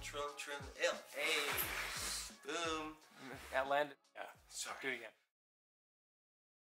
trun, trun, L. Hey. Boom. That landed. Yeah. Sorry. Do it again.